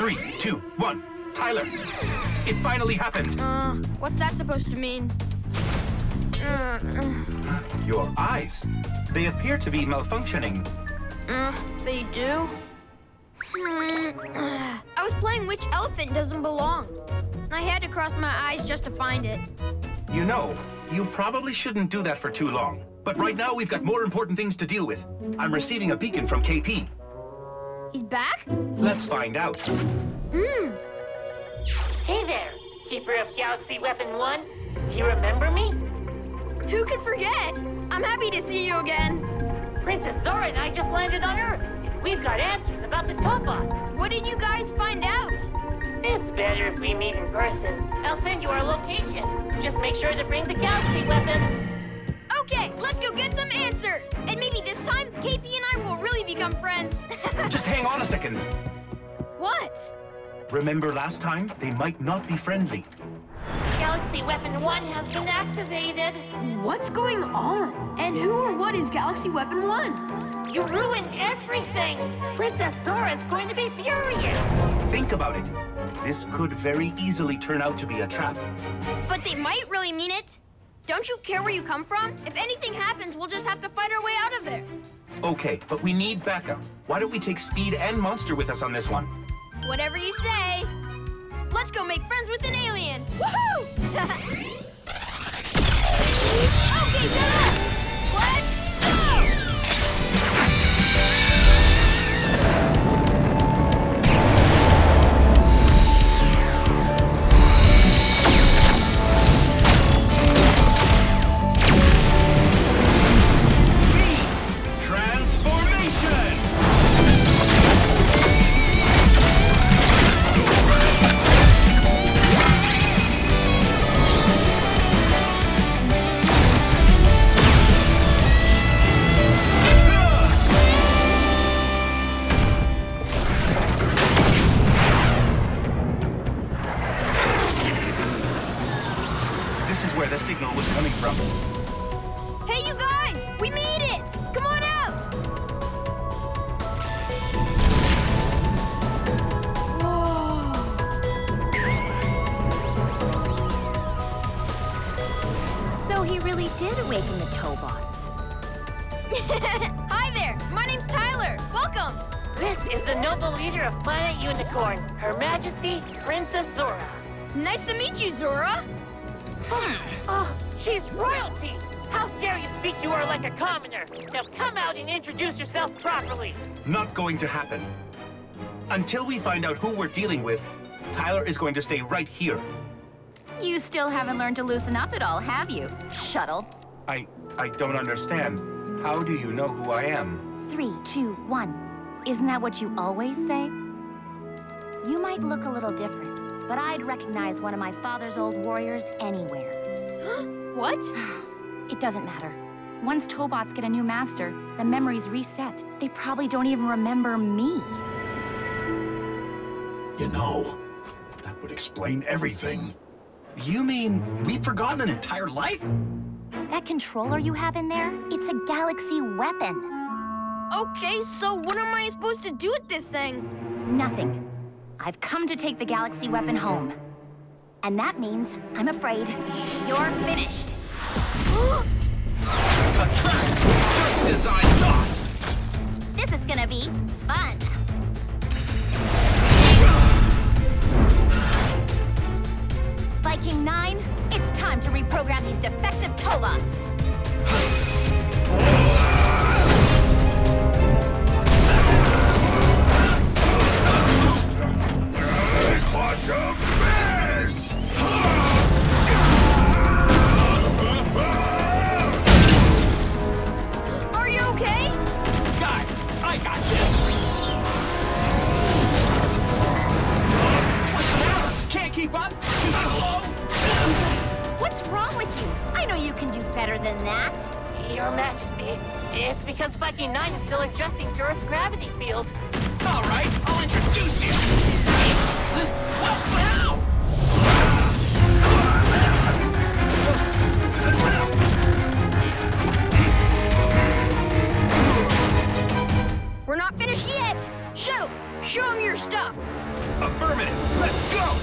3, 2, 1. Tyler, it finally happened. What's that supposed to mean? Your eyes. They appear to be malfunctioning. They do? I was playing Which Elephant Doesn't Belong. I had to cross my eyes just to find it. You know, you probably shouldn't do that for too long. But right now, we've got more important things to deal with. I'm receiving a beacon from KP. He's back? Let's find out. Hey there, Keeper of Galaxy Weapon 1. Do you remember me? Who could forget? I'm happy to see you again. Princess Zora and I just landed on Earth, and we've got answers about the Tobots. What did you guys find out? It's better if we meet in person. I'll send you our location. Just make sure to bring the Galaxy Weapon. Okay, let's go get some answers. And maybe this time, KP and I will really become friends. Just hang on a second. What? Remember last time? They might not be friendly. Galaxy Weapon 1 has been activated. What's going on? And who or what is Galaxy Weapon 1? You ruined everything! Princess Zora is going to be furious! Think about it. This could very easily turn out to be a trap. But they might really mean it. Don't you care where you come from? If anything happens, we'll just have to fight our way out of there. Okay, but we need backup. Why don't we take Speed and Monster with us on this one? Whatever you say. Let's go make friends with an alien! Woohoo! Okay, shut up! Let's go! V! Transformation! The signal was coming from. Hey, you guys! We made it! Come on out! Whoa. So he really did awaken the Tobots. Hi there! My name's Tyler. Welcome! This is the noble leader of Planet Unicorn, Her Majesty Princess Zora. Nice to meet you, Zora. Oh, she's royalty! How dare you speak to her like a commoner? Now come out and introduce yourself properly. Not going to happen. Until we find out who we're dealing with, Tyler is going to stay right here. You still haven't learned to loosen up at all, have you, Shuttle? I don't understand. How do you know who I am? 3, 2, 1. Isn't that what you always say? You might look a little different, but I'd recognize one of my father's old warriors anywhere. What? It doesn't matter. Once Tobots get a new master, the memories reset. They probably don't even remember me. You know, that would explain everything. You mean we've forgotten an entire life? That controller you have in there, it's a galaxy weapon. Okay, so what am I supposed to do with this thing? Nothing. I've come to take the galaxy weapon home. And that means, I'm afraid, you're finished. A trap, just as I thought! This is gonna be fun. Viking 9, it's time to reprogram these defective Tobots. We're not finished yet! Show him your stuff! Affirmative. Let's go!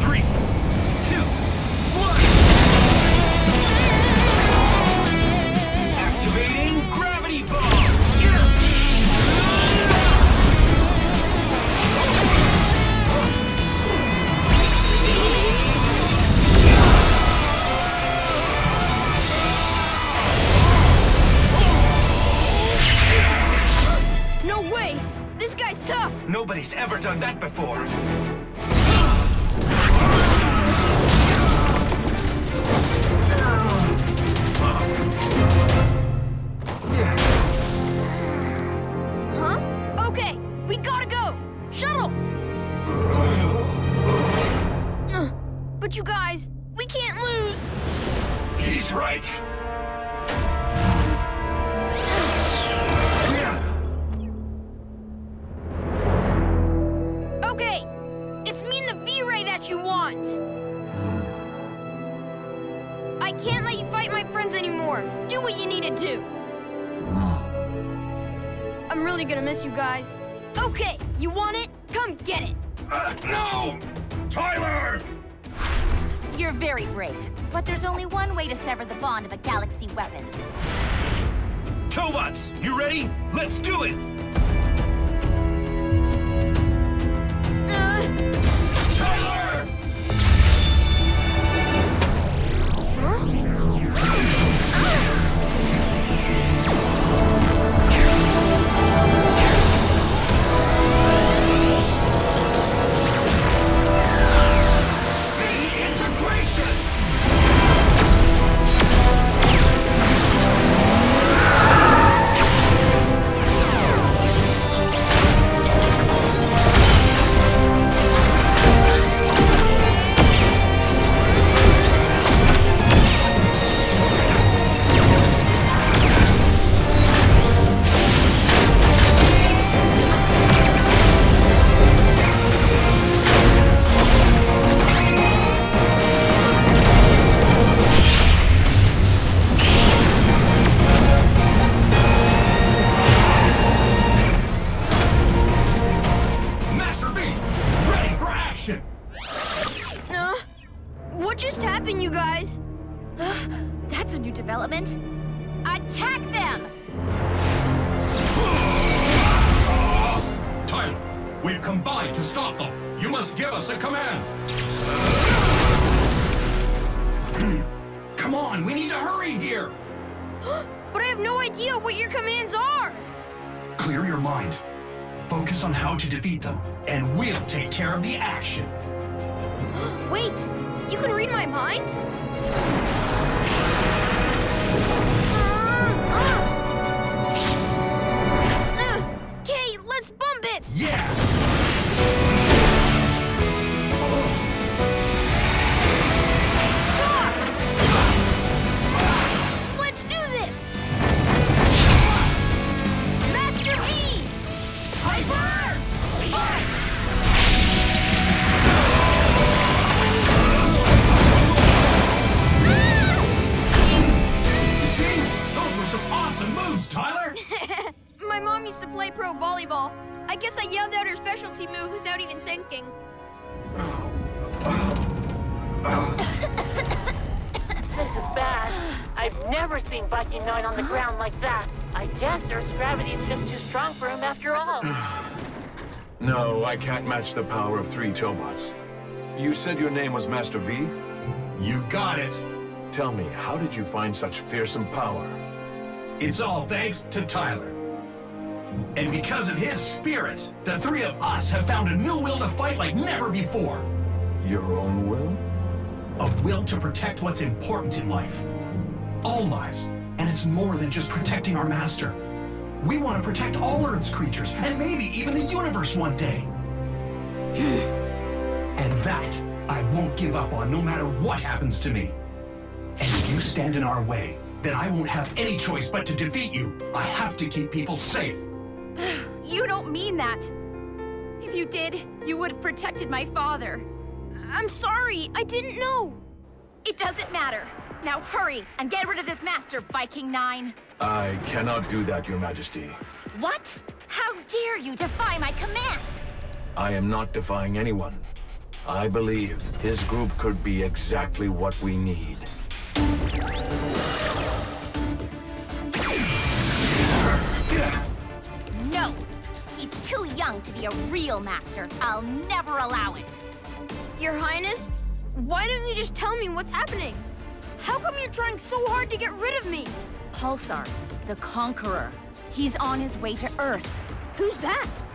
3, 2, 1. Activating gravity bomb. Tough. Nobody's ever done that before. Huh? Okay, we gotta go. Shuttle. But you guys, we can't lose. He's right. Gonna miss you guys. Okay, you want it? Come get it! No! Tyler! You're very brave, but there's only one way to sever the bond of a galaxy weapon. Tobots, you ready? Let's do it! Tyler! Huh? Viking 9 on the ground like that. I guess Earth's gravity is just too strong for him after all. No, I can't match the power of 3 Tobots. You said your name was Master V? You got it! Tell me, how did you find such fearsome power? It's all thanks to Tyler. And because of his spirit, the 3 of us have found a new will to fight like never before. Your own will? A will to protect what's important in life. All lives, and it's more than just protecting our master. We want to protect all Earth's creatures, and maybe even the universe one day. And that I won't give up on no matter what happens to me. And if you stand in our way, then I won't have any choice but to defeat you. I have to keep people safe. You don't mean that. If you did, you would have protected my father. I'm sorry, I didn't know. It doesn't matter. Now hurry, and get rid of this master, Viking 9! I cannot do that, Your Majesty. What? How dare you defy my commands? I am not defying anyone. I believe his group could be exactly what we need. No! He's too young to be a real master. I'll never allow it. Your Highness, why don't you just tell me what's happening? How come you're trying so hard to get rid of me? Pulsar, the Conqueror. He's on his way to Earth. Who's that?